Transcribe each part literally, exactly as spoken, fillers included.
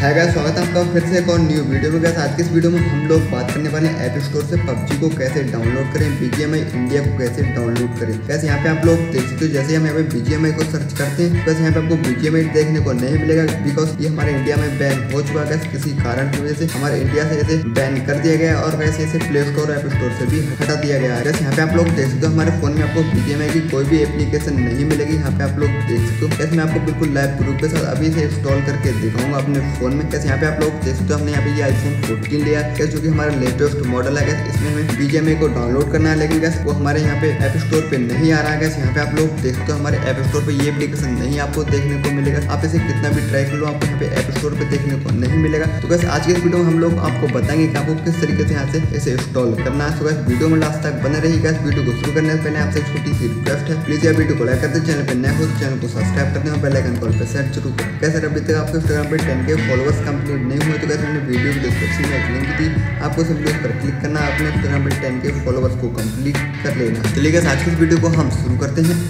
है गाइस, स्वागत है आपका फिर से एक और न्यू वीडियो में। गाइस आज की इस वीडियो में हम लोग बात करने वाले हैं ऐप स्टोर से पबजी को कैसे डाउनलोड करें, बीजीएमआई इंडिया को कैसे डाउनलोड करें। गाइस यहाँ पे आप लोग देख सकते हो, जैसे हम यहाँ पे बीजीएमआई को सर्च करते हैं गाइस यहाँ पे आपको बीजीएमआई देखने को नहीं मिलेगा, बिकॉज ये हमारे इंडिया में बैन हो चुका है। किसी कारण की वजह से हमारे इंडिया से इसे बैन कर दिया गया और वैसे इसे प्ले स्टोर ऐप स्टोर से भी हटा दिया गया है। गाइस यहाँ पे आप लोग देख सकते हो हमारे फोन में आपको बीजीएमआई की कोई भी एप्लीकेशन नहीं मिलेगी। यहाँ पे आप लोग देख सकते हो गाइस मैं आपको बिल्कुल लाइव प्रूफ के साथ अभी से इंस्टॉल करके दिखाऊंगा अपने फोन में। कैसे यहाँ पे आप लोग देख सकते हो हमने यहाँ पे ये आईफोन फोर्टीन लिया है जो कि हमारा लेटेस्ट मॉडल है। इसमें हमें बीजीएमआई को डाउनलोड करना है, लेकिन गैस वो हमारे यहाँ पे ऐप स्टोर पे नहीं आ रहा है। गैस यहाँ पे आप लोग देख सकते हो हमारे ऐप स्टोर पे ये एप्लीकेशन नहीं आपको देखने को मिलेगा। आप इसे कितना भी ट्राई कर लो आपको यहाँ पे ऐप स्टोर पे देखने को नहीं मिलेगा। तो गैस आज के वीडियो में हम लोग आपको बताएंगे कि आपको किस तरीके से यहाँ से इसे इंस्टॉल करना है। तो गैस वीडियो में लास्ट तक बने रही। गैस वीडियो को शुरू करने से पहले आपसे छोटी सी रिक्वेस्ट है, प्लीज ये वीडियो को लाइक कर दे, चैनल पर नए हो चैनल को सब्सक्राइब कर दें और बेल आइकन कॉल पर सेट जरूर करें। कैसे अभी तक आपको इंस्टाग्राम पर टेन के फॉलोअर्स कंप्लीट नहीं हुए तो गाइस मैंने वीडियो की डिस्क्रिप्शन में एक लिंक दी, आपको सिर्फ उस पर क्लिक करना, अपने इंस्टाग्राम पे टेन के फॉलोअर्स को कंप्लीट कर लेना। चलिए गाइस आज की वीडियो को हम शुरू करते हैं।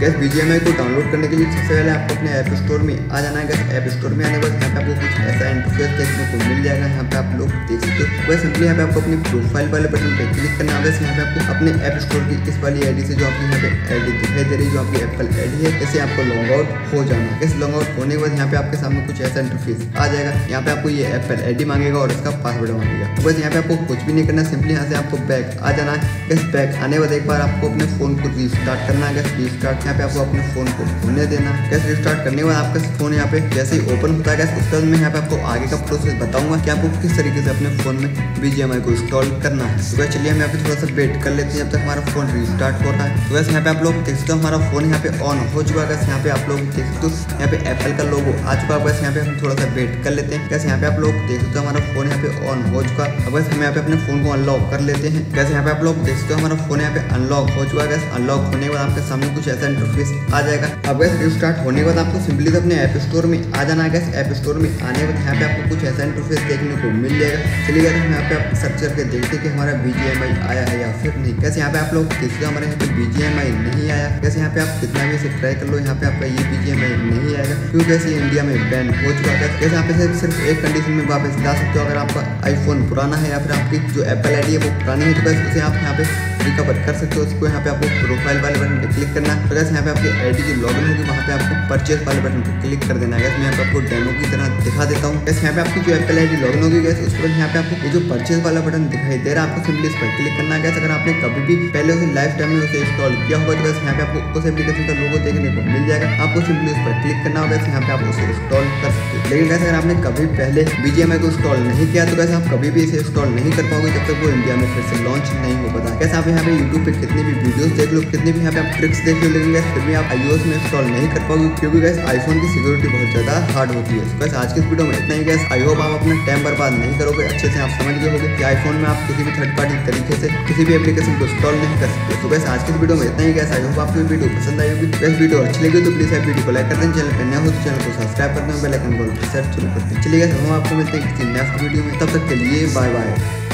गाइस बीजीएमआई को डाउनलोड करने के लिए सबसे पहले आपको अपने ऐप स्टोर में आ जाना है। गाइस ऐप स्टोर में आने के बाद यहाँ पे आपको कुछ ऐसा इंटरफेस देखने को मिल जाएगा। यहाँ पे आप लोग देख सकते हो बस सिंपली यहाँ पे आपको अपनी प्रोफाइल वाले बटन पे क्लिक करना है। बस यहाँ पे आपको अपने ऐप स्टोर की इस वाली आईडी से जो आपकी यहाँ पे आईडी दिखाई दे रही है, जो आपकी एप्पल आईडी है, इससे आपको लॉग आउट हो जाना है। इस लॉग आउट होने के बाद यहाँ पे आपके सामने कुछ ऐसा इंटरफेस आ जाएगा। यहाँ पे आपको ये एप्पल आईडी मांगेगा और इसका पासवर्ड मांगेगा। बस यहाँ पे आपको कुछ भी नहीं करना, सिंपली यहाँ से आपको बैक आ जाना है। इस बैक आने के बाद एक बार आपको अपने फोन को रीस्टार्ट करना है। रीस्टार्ट यहाँ पे आपको अपने फोन को होने देना। गैस रिस्टार्ट करने के बाद आपका फोन यहाँ पे जैसे ही ओपन होता है गैस उसके बाद मैं यहाँ पे आपको आगे का प्रोसेस बताऊंगा कि आपको किस तरीके से अपने फोन में बीजीएमआई को इंस्टॉल करना है। तो चलिए हम यहाँ पे थोड़ा सा वेट कर लेते हैं जब तक हमारा फोन रिस्टार्ट होता है। तो वैसे यहाँ पे आप लोग देख सकते हो हमारा फोन यहाँ पे ऑन हो चुका है। यहाँ पे आप लोग देख सकते हो यहाँ पे एप्पल का लोगो आ चुका है। बस यहाँ पे हम थोड़ा सा वेट कर लेते हैं। गैस यहाँ पे आप लोग देख सकते हो हमारा फोन यहाँ पे ऑन हो चुका है। बस हम यहाँ पे अपने फोन को अनलॉक कर लेते हैं। गैस यहाँ पे आप लोग देख सकते हो हमारा फोन यहाँ पे अनलॉक हो चुका है। गैस अनलॉक होने के बाद आपके सामने कुछ ऐसा इंटरफेस आ जाएगा। अब गाइस रिस्टार्ट होने के बाद आपको सिंपली से अपने ऐप स्टोर में आ जाना है। गाइस ऐप स्टोर में आने के बाद यहाँ पे आपको कुछ ऐसा इंटरफेस देखने को मिल जाएगा। चलिए गाइस हम यहाँ पे आप सर्च करके देखते हैं कि हमारा बीजीएमआई आया है या फिर नहीं। कैसे यहाँ पे आप लोग देख सकते हो हमारे यहाँ पे बीजीएमआई नहीं आया। कैसे यहाँ पे आप कितना भी इसे ट्राई कर लो यहाँ पे आपका ये बीजीएमआई नहीं आएगा, क्योंकि ऐसे इंडिया में बैन हो चुका है। कैसे यहाँ पे सिर्फ एक कंडीशन में वापस ला सकते हो, अगर आपका आईफोन पुराना है या फिर आपकी जो एप्पल आईडी है वो पुरानी है तो बस उसे आप यहाँ पे रिकवर कर सकते हो। उसको यहाँ पे आपको प्रोफाइल वाले बटन पे क्लिक करना है। तो यहाँ पे आपकी आईडी की लॉगिन होगी, वहाँ पे आपको परचेस वाले बटन पे क्लिक कर देना है। गैस मैं आपको डेमो की तरह दिखा देता हूँ। गैस यहाँ पे आपकी जो एप्पल आईडी लॉगिन होगी गैस उसके बाद यहाँ पे आपको जो परचेस वाला बटन दिखाई दे रहा है आपको सिंपली इस पर क्लिक करना है। गैस अगर आपने कभी भी पहले उसे लाइफ टाइम में उसे इंस्टॉल किया होगा तो बस यहाँ पे आपको उस एप्लीकेशन का लोगो देखने को मिल जाएगा। आपको सिंपली उस पर क्लिक करना होगा, यहाँ पे आप उसे इंस्टॉल कर सकते हो। लेकिन गैस अगर आपने कभी पहले बीजीएमआई को इंस्टॉल नहीं किया तो गैस आप कभी भी इसे इंस्टॉल नहीं कर पाओगे जब तक वो इंडिया में फिर से लॉन्च नहीं हो पाता। कैसे आप यहाँ पे यूट्यूब पे कितनी भी वीडियोस देख लो, कितनी भी यहाँ पे आप ट्रिक्स देख लो, लेकिन गैस फिर भी आप आईओएस में इंस्टॉल नहीं कर पाओगे, क्योंकि गैस आईफोन की सिक्योरिटी बहुत ज़्यादा हार्ड होती है। बस आज के इस वीडियो में इतना ही। गैस आई होप आप अपना टाइम बर्बाद नहीं करोगे, अच्छे से आप समझ गए होगे कि आईफोन में आप किसी भी थर्ड पार्टी तरीके से किसी भी एप्लीकेशन को इंस्टॉल नहीं कर सकते। तो वैसे आज के इस वीडियो में इतना ही। गैस आई होप आपको वीडियो पसंद आई होगी। वैसे वीडियो अच्छी लगी तो प्लीज़ आप वीडियो को लाइक कर दें, चैनल पर नया हो तो चैनल को सब्सक्राइब कर दें, बेल आइकन को प्रेस करना शुरू कर दें। चलिए गैस हम आपको मिलते हैं किसी नेक्स्ट वीडियो में, तब तक के लिए बाय बाय।